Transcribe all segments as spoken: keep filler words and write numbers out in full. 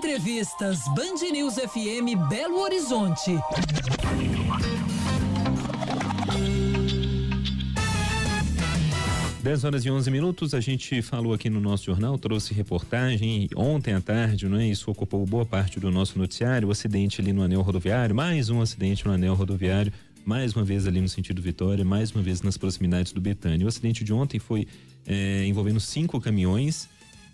Entrevistas Band News F M Belo Horizonte. dez horas e onze minutos, a gente falou aqui no nosso jornal, trouxe reportagem ontem à tarde, né? Isso ocupou boa parte do nosso noticiário, o acidente ali no Anel Rodoviário, mais um acidente no Anel Rodoviário, mais uma vez ali no sentido Vitória, mais uma vez nas proximidades do Betânia. O acidente de ontem foi é, envolvendo cinco caminhões,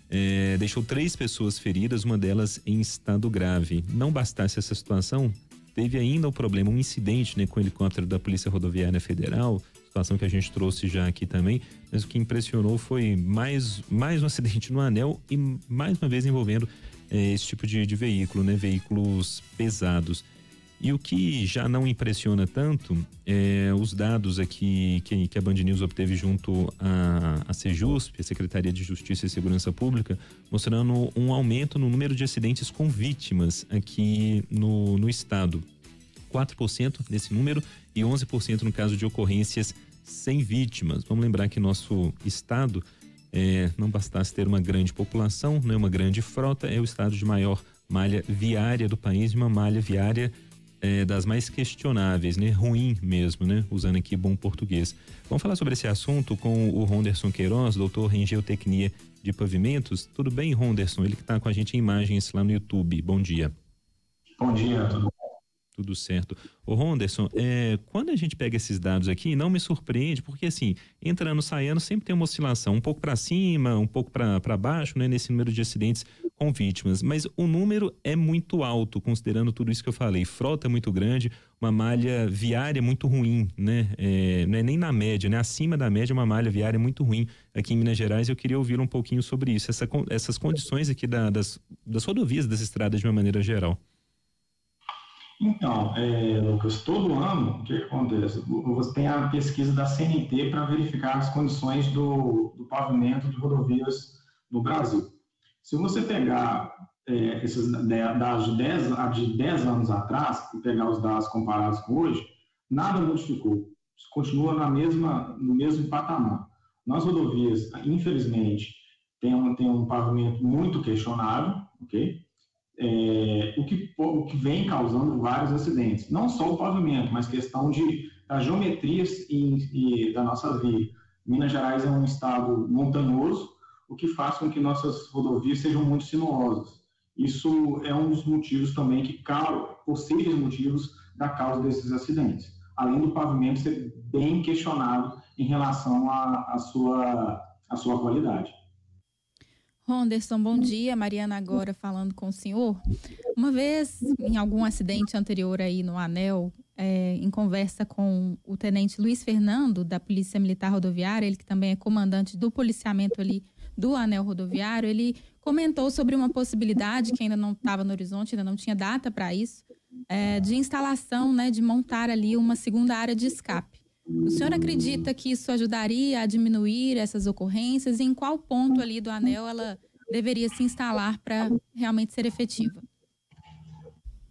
é, deixou três pessoas feridas, uma delas em estado grave. Não bastasse essa situação, teve ainda o problema, um incidente, né, com o helicóptero da Polícia Rodoviária Federal, situação que a gente trouxe já aqui também, mas o que impressionou foi mais, mais um acidente no Anel e mais uma vez envolvendo eh, esse tipo de, de veículo, né? Veículos pesados. E o que já não impressiona tanto é os dados aqui que, que a Band News obteve junto à SEJUSP, a Secretaria de Justiça e Segurança Pública, mostrando um aumento no número de acidentes com vítimas aqui no, no estado. quatro por cento nesse número e onze por cento no caso de ocorrências sem vítimas. Vamos lembrar que nosso estado, é, não bastasse ter uma grande população, né, uma grande frota, é o estado de maior malha viária do país, uma malha viária É, das mais questionáveis, né? Ruim mesmo, né? Usando aqui bom português. Vamos falar sobre esse assunto com o Ronderson Queiroz, doutor em Geotecnia de Pavimentos. Tudo bem, Ronderson? Ele que está com a gente em imagens lá no YouTube. Bom dia. Bom dia, tudo bom? Tudo certo. Ô, Ronderson, é, quando a gente pega esses dados aqui, não me surpreende, porque assim, entrando, saindo, sempre tem uma oscilação, um pouco para cima, um pouco para baixo, né? Nesse número de acidentes com vítimas, mas o número é muito alto, considerando tudo isso que eu falei, frota muito grande, uma malha viária muito ruim, né? É, não é nem na média, né? Acima da média, uma malha viária muito ruim aqui em Minas Gerais. Eu queria ouvir um pouquinho sobre isso, essa, essas condições aqui da, das, das rodovias, das estradas de uma maneira geral. Então, é, Lucas, todo ano, o que acontece? Você tem a pesquisa da C N T para verificar as condições do, do pavimento de rodovias no Brasil. Se você pegar é, esses dados de dez anos atrás, e pegar os dados comparados com hoje, nada modificou. Isso continua na mesma, no mesmo patamar. Nas rodovias, infelizmente, tem um, tem um pavimento muito questionável, ok? É, o, que, o que vem causando vários acidentes. Não só o pavimento, mas questão de, das geometrias e, e da nossa via. Minas Gerais é um estado montanhoso, o que faz com que nossas rodovias sejam muito sinuosas. Isso é um dos motivos também, que possíveis motivos da causa desses acidentes. Além do pavimento ser bem questionado em relação à, à, sua, à sua qualidade. Ronderson, bom dia. Mariana agora falando com o senhor. Uma vez, em algum acidente anterior aí no Anel, é, em conversa com o tenente Luiz Fernando, da Polícia Militar Rodoviária, ele que também é comandante do policiamento ali do Anel Rodoviário, ele comentou sobre uma possibilidade que ainda não estava no horizonte, ainda não tinha data para isso, é, de instalação, né, de montar ali uma segunda área de escape. O senhor acredita que isso ajudaria a diminuir essas ocorrências e em qual ponto ali do Anel ela deveria se instalar para realmente ser efetiva?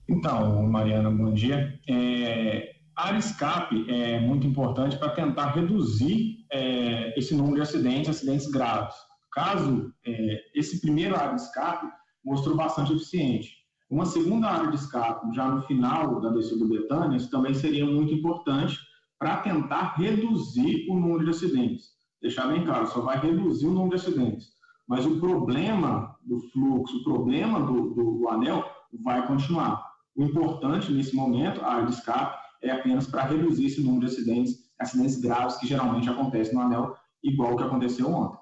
Então, Mariana, bom dia. É, a área escape é muito importante para tentar reduzir é, esse número de acidentes, acidentes graves. Caso é, esse primeiro área de escape mostrou bastante eficiente. Uma segunda área de escape, já no final da descida do Betânia, isso também seria muito importante para tentar reduzir o número de acidentes. Deixar bem claro, só vai reduzir o número de acidentes. Mas o problema do fluxo, o problema do, do, do anel vai continuar. O importante nesse momento, a área de escape, é apenas para reduzir esse número de acidentes, acidentes graves que geralmente acontecem no anel, igual o que aconteceu ontem.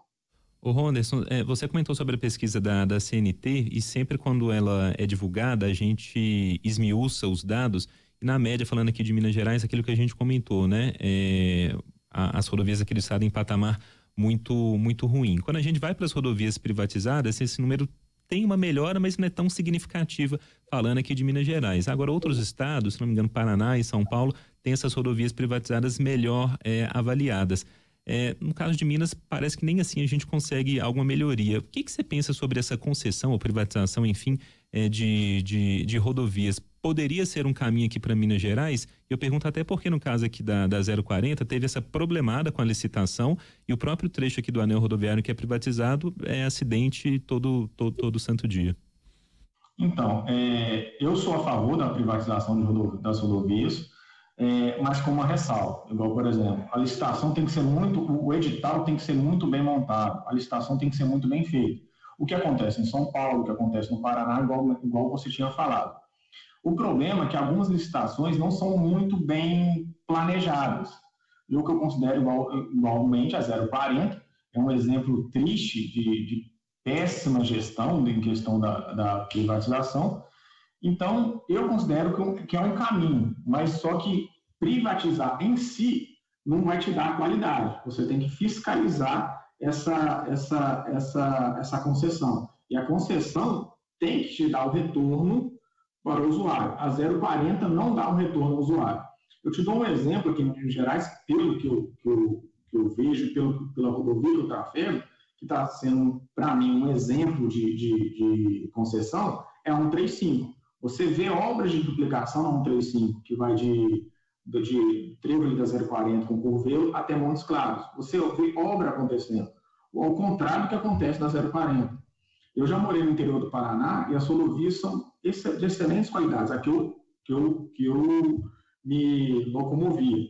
Ô Ronderson, você comentou sobre a pesquisa da, da C N T e sempre quando ela é divulgada, a gente esmiuça os dados. Na média, falando aqui de Minas Gerais, aquilo que a gente comentou, né? É, a, as rodovias aqui do estado em patamar muito, muito ruim. Quando a gente vai para as rodovias privatizadas, esse número tem uma melhora, mas não é tão significativa, falando aqui de Minas Gerais. Agora, outros estados, se não me engano, Paraná e São Paulo, têm essas rodovias privatizadas melhor é, avaliadas. É, no caso de Minas, parece que nem assim a gente consegue alguma melhoria. O que, que você pensa sobre essa concessão ou privatização, enfim, é, de, de, de rodovias? Poderia ser um caminho aqui para Minas Gerais? Eu pergunto até porque no caso aqui da, da zero quarenta teve essa problemada com a licitação e o próprio trecho aqui do anel rodoviário que é privatizado é acidente todo, todo, todo santo dia. Então, é, eu sou a favor da privatização de rodovias, das rodovias, é, mas com uma ressalva. Igual, por exemplo, a licitação tem que ser muito, o edital tem que ser muito bem montado, a licitação tem que ser muito bem feita. O que acontece em São Paulo, o que acontece no Paraná, igual, igual você tinha falado. O problema é que algumas licitações não são muito bem planejadas. E o que eu considero igual, igualmente a zero quarenta, é um exemplo triste de, de péssima gestão em questão da, da privatização. Então, eu considero que, um, que é um caminho, mas só que privatizar em si não vai te dar qualidade. Você tem que fiscalizar Essa, essa, essa, essa concessão. E a concessão tem que te dar o retorno para o usuário. A zero quarenta não dá um retorno ao usuário. Eu te dou um exemplo aqui em Minas Gerais, pelo que eu, que eu, que eu vejo, pelo, pela rodovia do Café, que está sendo, para mim, um exemplo de, de, de concessão, é a cento e trinta e cinco. Você vê obras de duplicação na cento e trinta e cinco, que vai de... de trevo da zero quarenta com Curvelo até Montes Claros. Você vê obra acontecendo, ao contrário do que acontece na zero quarenta. Eu já morei no interior do Paraná e as rodovias são de excelentes qualidades, a que eu, que eu, que eu me locomovia.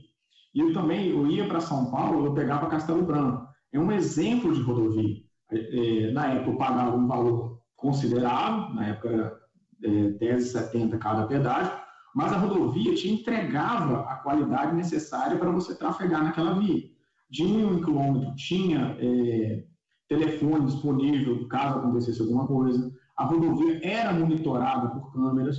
E eu também, eu ia para São Paulo, eu pegava Castelo Branco. É um exemplo de rodovia. É, na época eu pagava um valor considerável, na época era é, dez reais e setenta centavos cada pedágio, mas a rodovia te entregava a qualidade necessária para você trafegar naquela via. De um quilômetro tinha é, telefone disponível, caso acontecesse alguma coisa. A rodovia era monitorada por câmeras.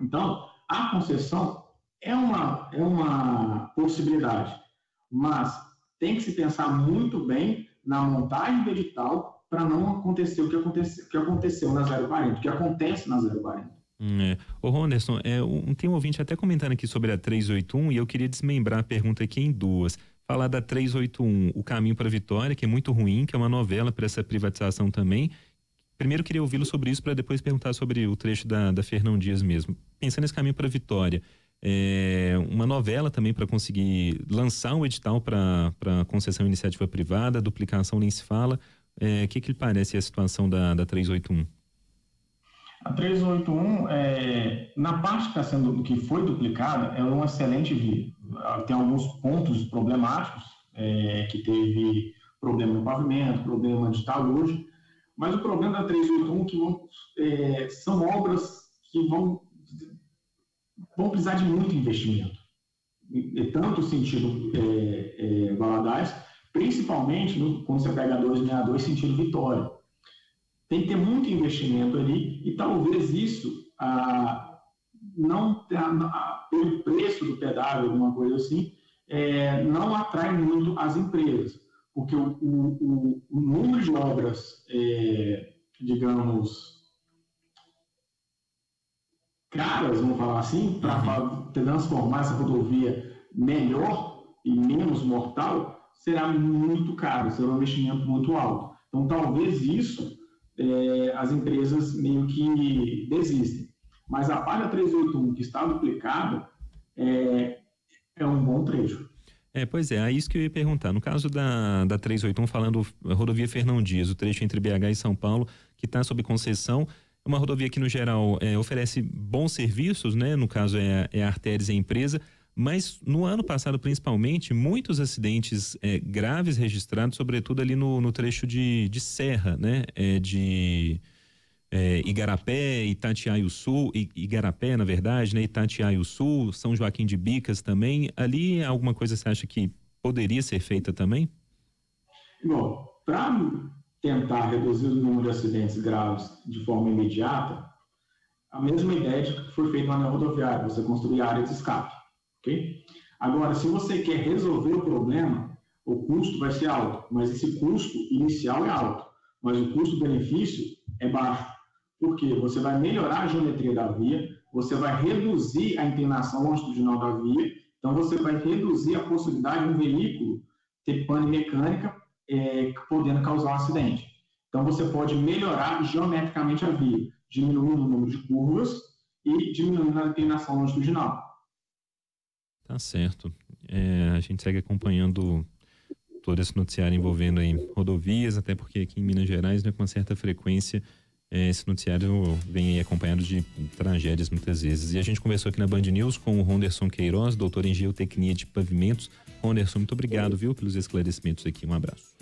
Então, a concessão é uma, é uma possibilidade, mas tem que se pensar muito bem na montagem do edital para não acontecer o que, acontece, que aconteceu na zero quarenta, o que acontece na zero quarenta. É. Ô Ronderson, é, um, tem um ouvinte até comentando aqui sobre a trezentos e oitenta e um e eu queria desmembrar a pergunta aqui em duas. Falar da trezentos e oitenta e um, o caminho para a vitória, que é muito ruim, que é uma novela para essa privatização também. Primeiro queria ouvi-lo sobre isso para depois perguntar sobre o trecho da, da Fernão Dias mesmo. Pensando nesse caminho para a vitória, é, uma novela também para conseguir lançar um edital para para concessão e iniciativa privada, duplicação nem se fala. É, o que que lhe parece a situação da, da trezentos e oitenta e um? A trezentos e oitenta e um, é, na parte que, tá sendo, que foi duplicada, é uma excelente via. Tem alguns pontos problemáticos, é, que teve problema no pavimento, problema de talude, mas o problema da trezentos e oitenta e um que vão, é, são obras que vão, vão precisar de muito investimento. E, tanto sentido é, é, Valadares, principalmente no, quando você pega duzentos e sessenta e dois sentido Vitória. Tem que ter muito investimento ali e talvez isso, ah, não, ah, pelo preço do pedágio, alguma coisa assim, é, não atrai muito as empresas, porque o, o, o número de obras, é, digamos, caras, vamos falar assim, para transformar essa rodovia melhor e menos mortal, será muito caro, será um investimento muito alto. Então, talvez isso... as empresas meio que desistem. Mas a palha trezentos e oitenta e um que está duplicada é, é um bom trecho. É, pois é, é isso que eu ia perguntar. No caso da, da trezentos e oitenta e um, falando rodovia Fernão Dias, o trecho entre B H e São Paulo, que está sob concessão, é uma rodovia que, no geral, é, oferece bons serviços, né? No caso, é, é a Artérias e a empresa, mas no ano passado, principalmente, muitos acidentes é, graves registrados, sobretudo ali no, no trecho de, de serra, né? É, de é, Igarapé, Itatiaio Sul, I, Igarapé, na verdade, né? Itatiaio Sul, São Joaquim de Bicas também. Ali, alguma coisa você acha que poderia ser feita também? Bom, para tentar reduzir o número de acidentes graves de forma imediata, a mesma ideia de que foi feita no Anel Rodoviário, você construir áreas de escape. Agora, se você quer resolver o problema, o custo vai ser alto, mas esse custo inicial é alto, mas o custo-benefício é baixo, porque você vai melhorar a geometria da via, você vai reduzir a inclinação longitudinal da via, então você vai reduzir a possibilidade de um veículo ter pane mecânica, é, podendo causar um acidente. Então você pode melhorar geometricamente a via, diminuindo o número de curvas e diminuindo a inclinação longitudinal. Tá certo. É, a gente segue acompanhando todo esse noticiário envolvendo aí rodovias, até porque aqui em Minas Gerais, né, com uma certa frequência, Esse noticiário vem aí acompanhado de tragédias muitas vezes. E a gente conversou aqui na Band News com o Ronderson Queiroz, doutor em geotecnia de pavimentos. Ronderson, muito obrigado, viu, pelos esclarecimentos aqui. Um abraço.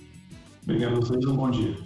Obrigado a vocês, um bom dia.